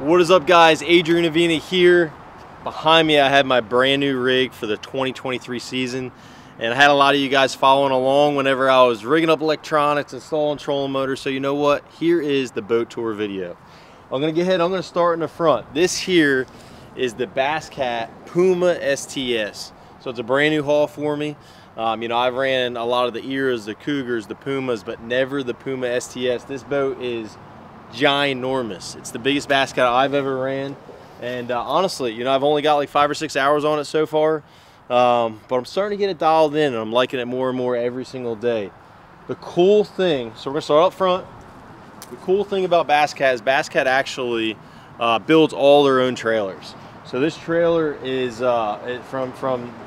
What is up, guys? Adrian Avena here. Behind me I have my brand new rig for the 2023 season, and I had a lot of you guys following along whenever I was rigging up electronics, installing trolling motors. So you know what, here is the boat tour video. I'm gonna start in the front. This here is the Bass Cat Puma STS. So it's a brand new haul for me. You know, I've ran a lot of the Eras, the Cougars, the Pumas, but never the Puma STS. This boat is ginormous. It's the biggest Bass Cat I've ever ran, and honestly, you know, I've only got like 5 or 6 hours on it so far, but I'm starting to get it dialed in, and I'm liking it more and more every single day. The cool thing, so we're gonna start up front. The cool thing about Bass Cat is Bass Cat actually builds all their own trailers. So this trailer is from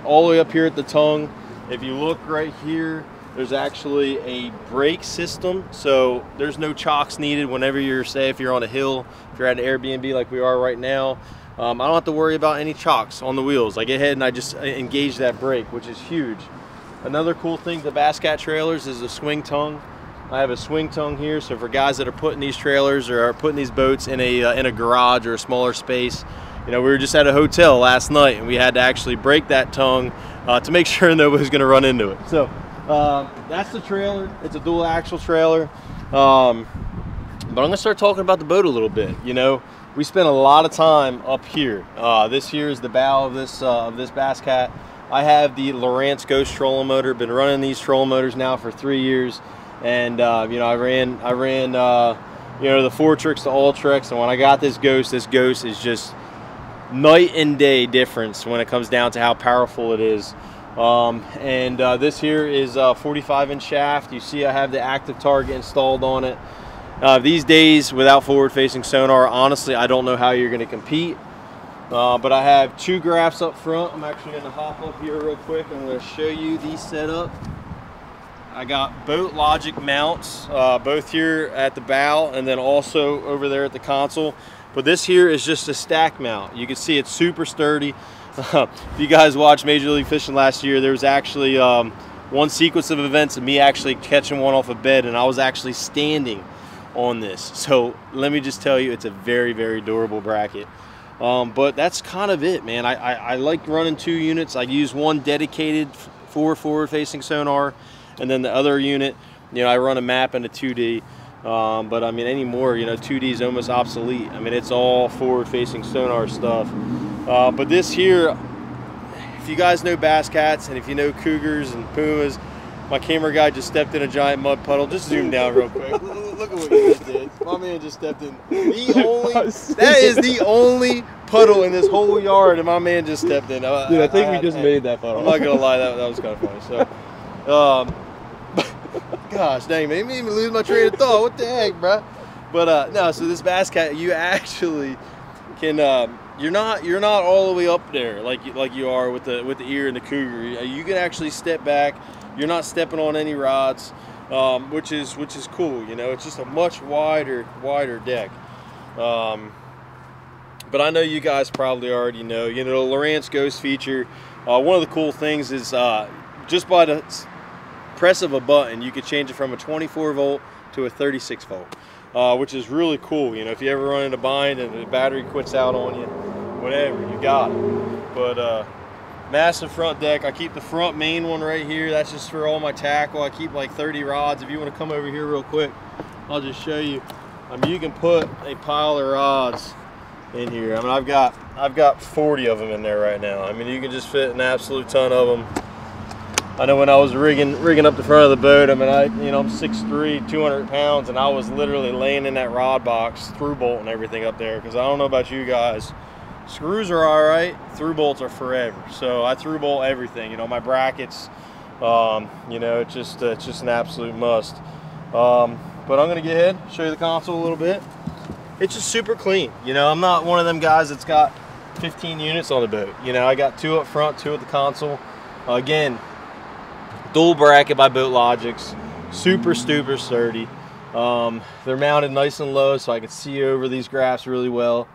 all the way up here at the tongue. If you look right here, there's actually a brake system, so there's no chocks needed whenever you're, say, if you're on a hill, if you're at an Airbnb like we are right now. I don't have to worry about any chocks on the wheels. I get ahead and I just engage that brake, which is huge. Another cool thing to Bass Cat trailers is the swing tongue. I have a swing tongue here, so for guys that are putting these trailers or are putting these boats in a garage or a smaller space, you know, we were just at a hotel last night and we had to actually break that tongue to make sure nobody's going to run into it. So. That's the trailer. It's a dual axle trailer, but I'm gonna start talking about the boat a little bit. You know, we spent a lot of time up here. This here is the bow of this Bass Cat. I have the Lowrance Ghost trolling motor. Been running these trolling motors now for 3 years, and you know, I ran you know, the Four-Trix to All-Trix, and when I got this Ghost is just night and day difference when it comes down to how powerful it is. This here is a 45-inch shaft. You see I have the Active Target installed on it. These days, without forward-facing sonar, honestly, I don't know how you're going to compete. But I have two graphs up front. I'm actually going to hop up here real quick. I'm going to show you these setup. I got Boat Logix mounts, both here at the bow and then also over there at the console. But this here is just a stack mount. You can see it's super sturdy. If you guys watched Major League Fishing last year, there was actually one sequence of events of me actually catching one off a bed, and I was actually standing on this. So let me just tell you, it's a very, very durable bracket. But that's kind of it, man. I like running two units. I use one dedicated for forward-facing sonar, and then the other unit, you know, I run a map and a 2D. But I mean, anymore, you know, 2D is almost obsolete. I mean, it's all forward-facing sonar stuff. But this here, if you guys know Bass Cats and if you know Cougars and Pumas, my camera guy just stepped in a giant mud puddle. Just zoom down real quick. Look at what you just did. My man just stepped in. That is the only puddle in this whole yard, and my man just stepped in. Dude, I think we just made that puddle. I'm not going to lie, that was kind of funny. So, gosh dang, made me even lose my train of thought. What the heck, bro? But no, so this Bass Cat, you actually can... You're not all the way up there like you are with the ear and the Cougar. You can actually step back. You're not stepping on any rods, which is cool. You know, it's just a much wider deck. But I know you guys probably already know. You know, the Lowrance Ghost feature. One of the cool things is just by the press of a button, you could change it from a 24 volt to a 36 volt. Which is really cool. You know, if you ever run into bind and the battery quits out on you, whatever, you got it. But massive front deck. I keep the front main one right here. That's just for all my tackle. I keep like 30 rods. If you want to come over here real quick, I'll just show you. You can put a pile of rods in here. I mean, I've got 40 of them in there right now. I mean, you can just fit an absolute ton of them. I know when I was rigging up the front of the boat, I mean, you know, I'm 6'3", 200 pounds, and I was literally laying in that rod box, through bolt and everything up there, because I don't know about you guys, screws are all right, through bolts are forever. So I through bolt everything, you know, my brackets, you know, it's just an absolute must. But I'm going to get ahead, show you the console a little bit. It's just super clean, you know, I'm not one of them guys that's got 15 units on the boat. You know, I got 2 up front, 2 at the console. Again, dual bracket by Boat Logix, super sturdy. They're mounted nice and low, so I can see over these graphs really well.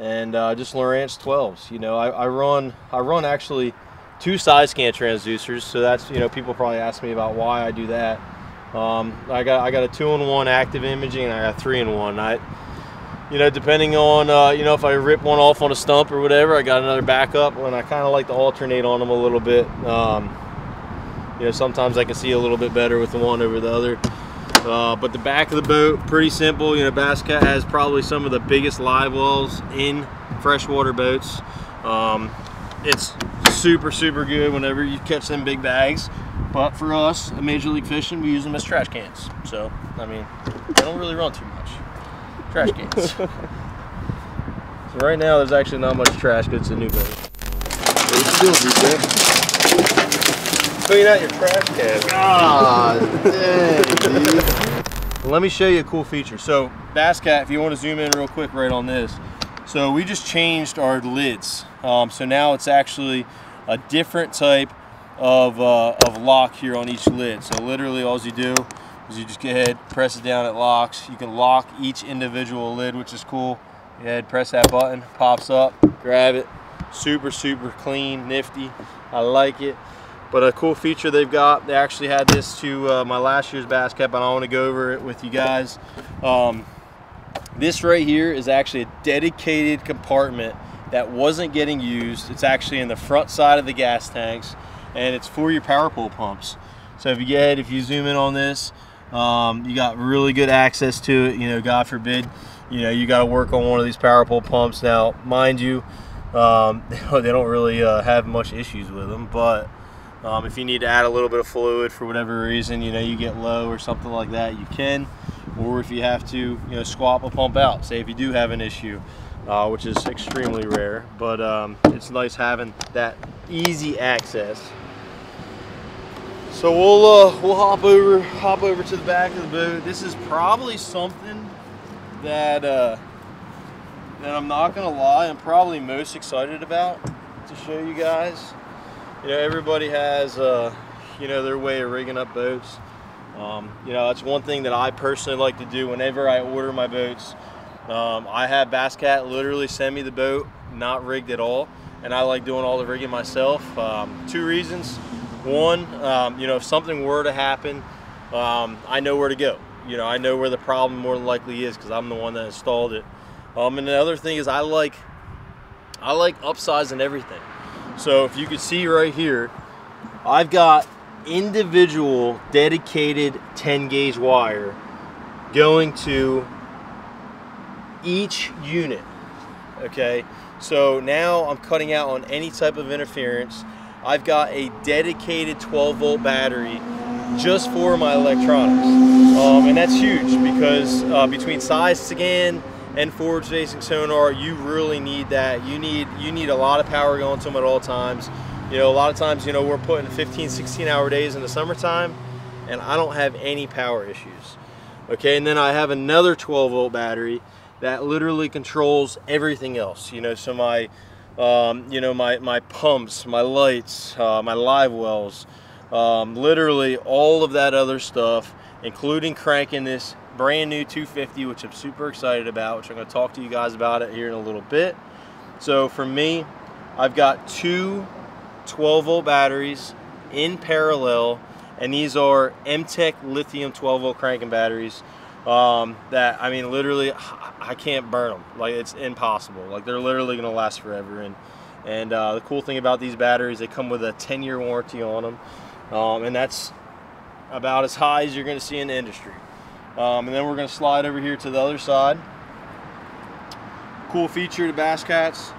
And just Lowrance 12s. You know, I run actually 2 side scan transducers, so that's, you know, people probably ask me about why I do that. I got a 2-in-1 active imaging, and I got 3-in-1. you know, depending on, you know, if I rip one off on a stump or whatever, I got another backup, and I kind of like to alternate on them a little bit. You know, sometimes I can see a little bit better with the one over the other. But the back of the boat, pretty simple. You know, Bass Cat has probably some of the biggest live wells in freshwater boats. It's super good whenever you catch them big bags. But for us, at Major League Fishing, we use them as trash cans. So, I mean, they don't really run too much. Trash cans. So right now, there's actually not much trash because it's a new boat. Clean out your trash can. Ah, dang. Let me show you a cool feature. So, Bass Cat, if you want to zoom in real quick right on this. So we just changed our lids. So now it's actually a different type of lock here on each lid. So literally all you do is you just go ahead, press it down, it locks. You can lock each individual lid, which is cool. Go ahead, press that button, pops up, grab it. Super clean, nifty. I like it. But a cool feature they've got, they actually had this to my last year's Bass Cat, but I want to go over it with you guys. This right here is actually a dedicated compartment that wasn't getting used. It's actually in the front side of the gas tanks, and it's for your Power-Pole pumps. So if you go ahead, if you zoom in on this, you got really good access to it. You know, God forbid, you know, you got to work on one of these Power-Pole pumps. Now, mind you, they don't really have much issues with them, but if you need to add a little bit of fluid for whatever reason, you know, you get low or something like that, you can. Or if you have to, you know, swap a pump out, say if you do have an issue, which is extremely rare, but it's nice having that easy access. So we'll hop over to the back of the boat. This is probably something that that I'm not gonna lie, I'm probably most excited about to show you guys. You know, everybody has you know, their way of rigging up boats. You know, that's one thing that I personally like to do whenever I order my boats. I have Bass Cat literally send me the boat, not rigged at all, and I like doing all the rigging myself. Two reasons. One, you know, if something were to happen, I know where to go. You know, I know where the problem more than likely is because I'm the one that installed it. And the other thing is I like upsizing everything. So if you can see right here, I've got individual dedicated 10 gauge wire going to each unit. Okay, so now I'm cutting out on any type of interference. I've got a dedicated 12 volt battery just for my electronics, and that's huge because between side scan and forward facing sonar, you really need that. You need a lot of power going to them at all times. You know, a lot of times, you know, we're putting 15, 16-hour days in the summertime, and I don't have any power issues. Okay, and then I have another 12-volt battery that literally controls everything else. You know, so my, you know, my pumps, my lights, my live wells, literally all of that other stuff, including cranking this brand new 250, which I'm super excited about, which I'm going to talk to you guys about it here in a little bit. So for me, I've got two 12-volt batteries in parallel, and these are M-Tech lithium 12-volt cranking batteries that, I mean, literally, I can't burn them. Like, it's impossible. Like, they're literally going to last forever. And the cool thing about these batteries, they come with a 10-year warranty on them, and that's about as high as you're going to see in the industry. And then we're going to slide over here to the other side. Cool feature to Bass Cats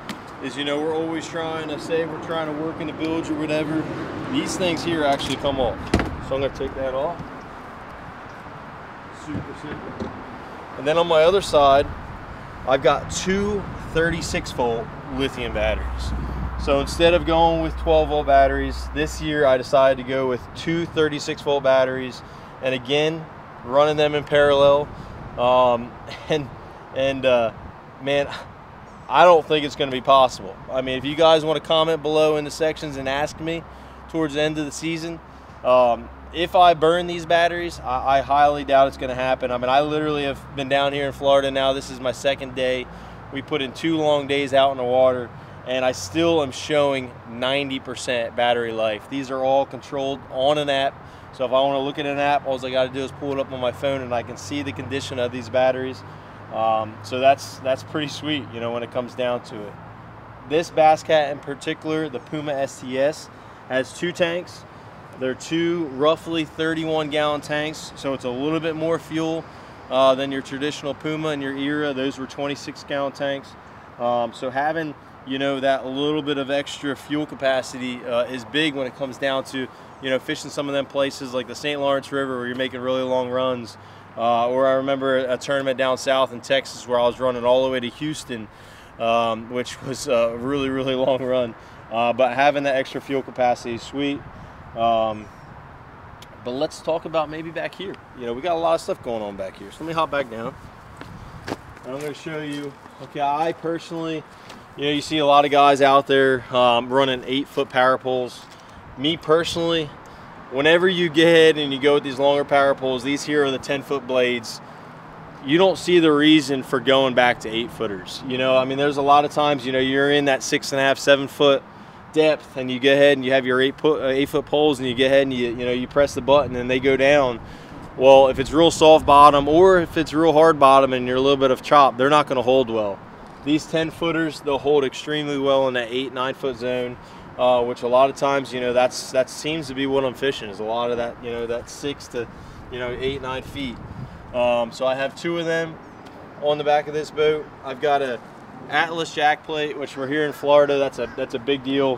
is, you know, we're always trying to say we're trying to work in the bilge or whatever. These things here actually come off. So I'm gonna take that off. Super simple. And then on my other side, I've got two 36-volt lithium batteries. So instead of going with 12-volt batteries, this year I decided to go with two 36-volt batteries, and again, running them in parallel. Man, I don't think it's going to be possible. I mean, if you guys want to comment below in the sections and ask me towards the end of the season, if I burn these batteries, I highly doubt it's going to happen. I mean, I literally have been down here in Florida now. This is my second day. We put in 2 long days out in the water, and I still am showing 90% battery life. These are all controlled on an app. So if I want to look at an app, all I got to do is pull it up on my phone, and I can see the condition of these batteries. So that's pretty sweet, you know, when it comes down to it. This Bass Cat in particular, the Puma STS, has two tanks. They're two roughly 31-gallon tanks, so it's a little bit more fuel than your traditional Puma and your Era. Those were 26-gallon tanks. So having, you know, that little bit of extra fuel capacity is big when it comes down to, you know, fishing some of them places like the St. Lawrence River where you're making really long runs. Or I remember a tournament down south in Texas where I was running all the way to Houston, which was a really, really long run. But having that extra fuel capacity is sweet. But let's talk about maybe back here. You know, we got a lot of stuff going on back here. So let me hop back down. And I'm going to show you, okay, I personally, you know, you see a lot of guys out there running 8-foot power poles. Me personally, whenever you get ahead and you go with these longer power poles, these here are the 10-foot blades. You don't see the reason for going back to 8-footers. You know, I mean, there's a lot of times, you know, you're in that 6.5, 7-foot depth and you go ahead and you have your 8-foot poles and you go ahead and you know, you press the button and they go down. Well, if it's real soft bottom or if it's real hard bottom and you're a little bit of chop, they're not going to hold well. These 10-footers, they'll hold extremely well in that 8-, 9-foot zone, which a lot of times, you know, that seems to be what I'm fishing, is a lot of that, you know, that 6 to 8, 9 feet. So I have two of them on the back of this boat. I've got a Atlas jack plate, which we're here in Florida. That's a big deal.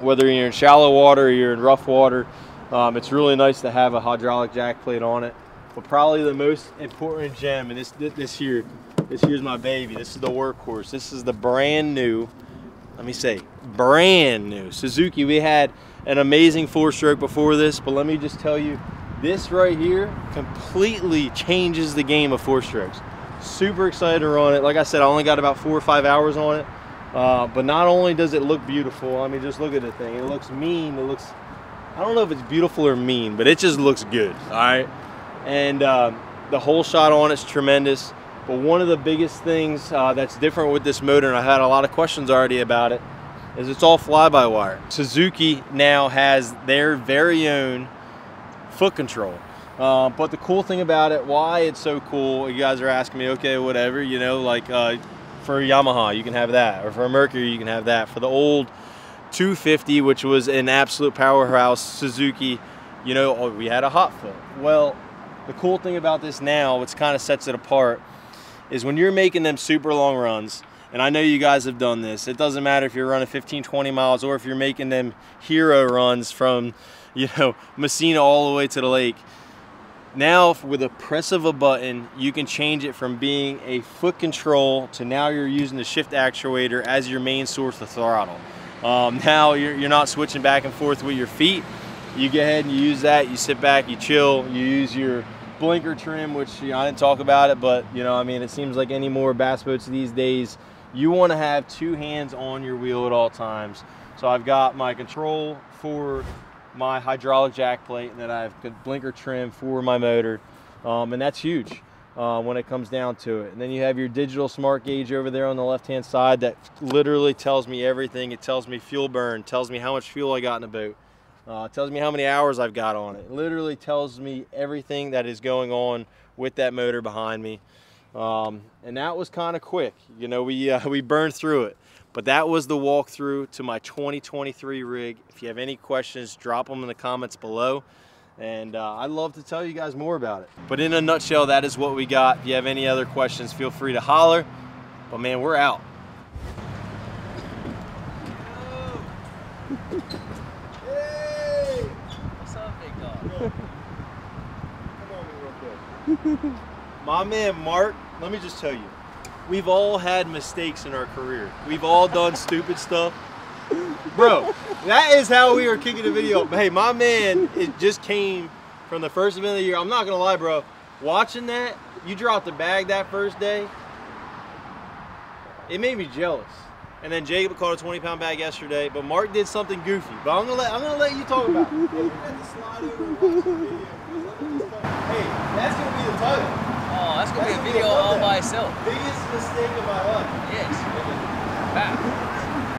Whether you're in shallow water or you're in rough water, it's really nice to have a hydraulic jack plate on it. But probably the most important gem, and this here's my baby. This is the workhorse. This is the brand new, let me say, brand new Suzuki. We had an amazing 4-stroke before this, but let me just tell you, this right here completely changes the game of 4-strokes. Super excited to run it. Like I said, I only got about 4 or 5 hours on it, but not only does it look beautiful, I mean, just look at the thing. It looks mean. It looks, I don't know if it's beautiful or mean, but it just looks good, all right? And the whole shot on it's tremendous. But one of the biggest things that's different with this motor, and I had a lot of questions already about it, is it's all fly-by-wire. Suzuki now has their very own foot control. But the cool thing about it, why it's so cool, you guys are asking me, okay, whatever, you know, like for Yamaha, you can have that. Or for a Mercury, you can have that. For the old 250, which was an absolute powerhouse Suzuki, you know, oh, we had a hot foot. Well, the cool thing about this now, which kind of sets it apart, is when you're making them super long runs, and I know you guys have done this, it doesn't matter if you're running 15, 20 miles or if you're making them hero runs from, you know, Messina all the way to the lake. Now, with a press of a button, you can change it from being a foot control to now you're using the shift actuator as your main source of throttle. Now you're not switching back and forth with your feet. You go ahead and you use that, you sit back, you chill, you use your blinker trim, which, you know, I didn't talk about it, but, you know, I mean, it seems like any more bass boats these days, you want to have two hands on your wheel at all times. So I've got my control for my hydraulic jack plate, and then I have good blinker trim for my motor, and that's huge when it comes down to it. And then you have your digital smart gauge over there on the left hand side that literally tells me everything. It tells me fuel burn, tells me how much fuel I got in the boat. Tells me how many hours I've got on it. Literally tells me everything that is going on with that motor behind me. And that was kind of quick. You know, we burned through it. But that was the walkthrough to my 2023 rig. If you have any questions, drop them in the comments below. And I'd love to tell you guys more about it. But in a nutshell, that is what we got. If you have any other questions, feel free to holler. But man, we're out. My man Mark, let me just tell you, we've all had mistakes in our career. We've all done stupid stuff. Bro, that is how we are kicking the video. Hey, my man, it just came from the first event of the year. I'm not going to lie, bro. Watching that, you dropped the bag that first day. It made me jealous. And then Jacob caught a 20-pound bag yesterday, but Mark did something goofy. But I'm gonna let you talk about it. Hey, we got to slide over and watch the video. Hey, that's gonna be the title. Oh, that's gonna be a video all by itself. Biggest mistake of my life. Yes. Wow.